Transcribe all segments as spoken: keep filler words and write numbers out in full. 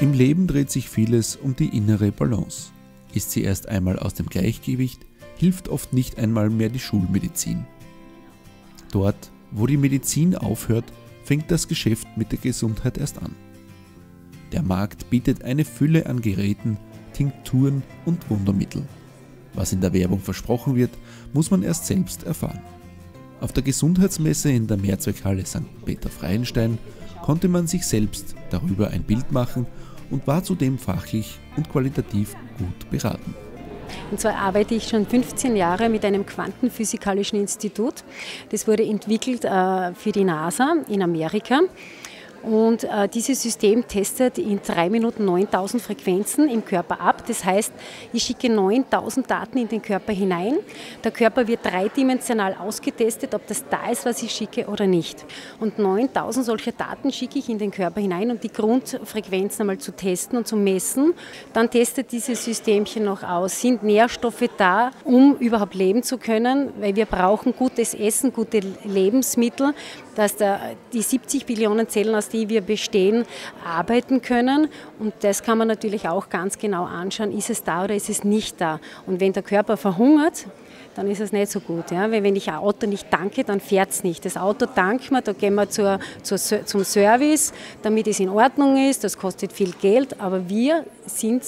Im Leben dreht sich vieles um die innere Balance. Ist sie erst einmal aus dem Gleichgewicht, hilft oft nicht einmal mehr die Schulmedizin. Dort, wo die Medizin aufhört, fängt das Geschäft mit der Gesundheit erst an. Der Markt bietet eine Fülle an Geräten, Tinkturen und Wundermitteln. Was in der Werbung versprochen wird, muss man erst selbst erfahren. Auf der Gesundheitsmesse in der Mehrzweckhalle Sankt Peter-Freienstein konnte man sich selbst darüber ein Bild machen und war zudem fachlich und qualitativ gut beraten. Und zwar arbeite ich schon fünfzehn Jahre mit einem quantenphysikalischen Institut. Das wurde entwickelt äh, für die NASA in Amerika. Und äh, dieses System testet in drei Minuten neuntausend Frequenzen im Körper ab. Das heißt, ich schicke neuntausend Daten in den Körper hinein. Der Körper wird dreidimensional ausgetestet, ob das da ist, was ich schicke oder nicht. Und neuntausend solcher Daten schicke ich in den Körper hinein, um die Grundfrequenzen einmal zu testen und zu messen. Dann testet dieses Systemchen noch aus, sind Nährstoffe da, um überhaupt leben zu können, weil wir brauchen gutes Essen, gute Lebensmittel, dass da die siebzig Billionen Zellen, aus die wir bestehen, arbeiten können. Und das kann man natürlich auch ganz genau anschauen, ist es da oder ist es nicht da. Und wenn der Körper verhungert, dann ist es nicht so gut. Ja? Weil wenn ich ein Auto nicht tanke, dann fährt es nicht. Das Auto tanken wir, da gehen wir zur, zur, zum Service, damit es in Ordnung ist, das kostet viel Geld, aber wir sind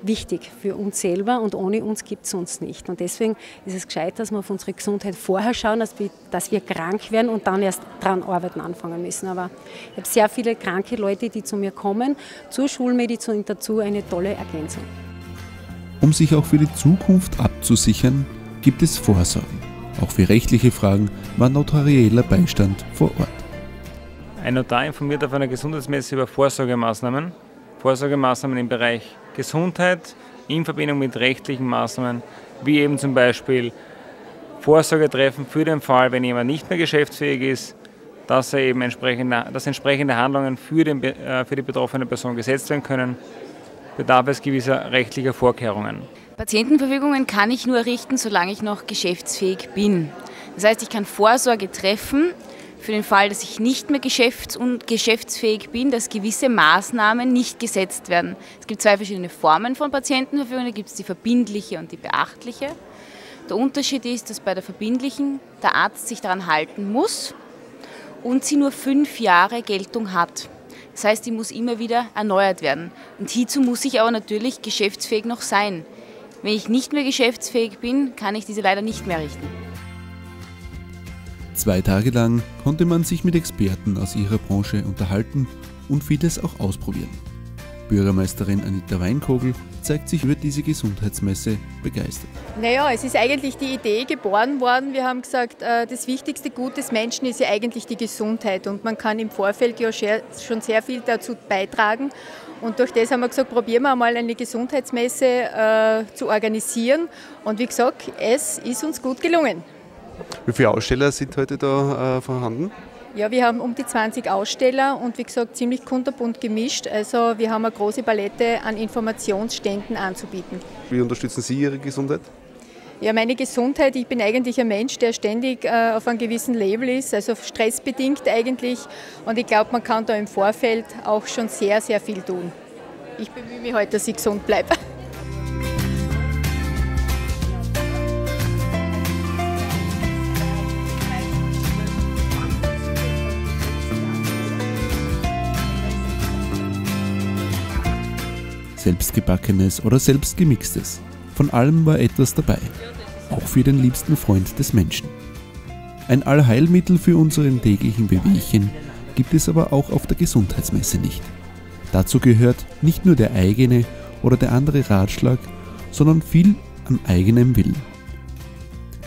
wichtig für uns selber und ohne uns gibt es uns nicht. Und deswegen ist es gescheit, dass wir auf unsere Gesundheit vorher schauen, dass wir, dass wir krank werden und dann erst dran arbeiten anfangen müssen. Aber ich habe sehr viele kranke Leute, die zu mir kommen, zur Schulmedizin dazu eine tolle Ergänzung. Um sich auch für die Zukunft abzusichern, gibt es Vorsorgen. Auch für rechtliche Fragen war notarieller Beistand vor Ort. Ein Notar informiert auf einer Gesundheitsmesse über Vorsorgemaßnahmen. Vorsorgemaßnahmen im Bereich Gesundheit in Verbindung mit rechtlichen Maßnahmen, wie eben zum Beispiel Vorsorgetreffen für den Fall, wenn jemand nicht mehr geschäftsfähig ist, dass, er eben entsprechende, dass entsprechende Handlungen für, den, für die betroffene Person gesetzt werden können, bedarf es gewisser rechtlicher Vorkehrungen. Patientenverfügungen kann ich nur errichten, solange ich noch geschäftsfähig bin. Das heißt, ich kann Vorsorge treffen, für den Fall, dass ich nicht mehr geschäfts- und geschäftsfähig bin, dass gewisse Maßnahmen nicht gesetzt werden. Es gibt zwei verschiedene Formen von Patientenverfügung, da gibt es die verbindliche und die beachtliche. Der Unterschied ist, dass bei der verbindlichen der Arzt sich daran halten muss und sie nur fünf Jahre Geltung hat. Das heißt, die muss immer wieder erneuert werden. Und hierzu muss ich aber natürlich geschäftsfähig noch sein. Wenn ich nicht mehr geschäftsfähig bin, kann ich diese leider nicht mehr richten. Zwei Tage lang konnte man sich mit Experten aus ihrer Branche unterhalten und vieles auch ausprobieren. Bürgermeisterin Anita Weinkogl zeigt sich über diese Gesundheitsmesse begeistert. Naja, es ist eigentlich die Idee geboren worden. Wir haben gesagt, das wichtigste Gut des Menschen ist ja eigentlich die Gesundheit und man kann im Vorfeld ja schon sehr viel dazu beitragen. Und durch das haben wir gesagt, probieren wir mal eine Gesundheitsmesse zu organisieren. Und wie gesagt, es ist uns gut gelungen. Wie viele Aussteller sind heute da äh, vorhanden? Ja, wir haben um die zwanzig Aussteller und wie gesagt ziemlich kunterbunt gemischt. Also wir haben eine große Palette an Informationsständen anzubieten. Wie unterstützen Sie Ihre Gesundheit? Ja, meine Gesundheit, ich bin eigentlich ein Mensch, der ständig äh, auf einem gewissen Level ist, also stressbedingt eigentlich. Und ich glaube, man kann da im Vorfeld auch schon sehr, sehr viel tun. Ich bemühe mich heute, dass ich gesund bleibe. Selbstgebackenes oder selbstgemixtes. Von allem war etwas dabei, auch für den liebsten Freund des Menschen. Ein Allheilmittel für unseren täglichen Bewegchen gibt es aber auch auf der Gesundheitsmesse nicht. Dazu gehört nicht nur der eigene oder der andere Ratschlag, sondern viel am eigenen Willen.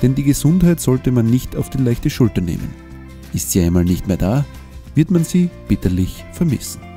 Denn die Gesundheit sollte man nicht auf die leichte Schulter nehmen. Ist sie einmal nicht mehr da, wird man sie bitterlich vermissen.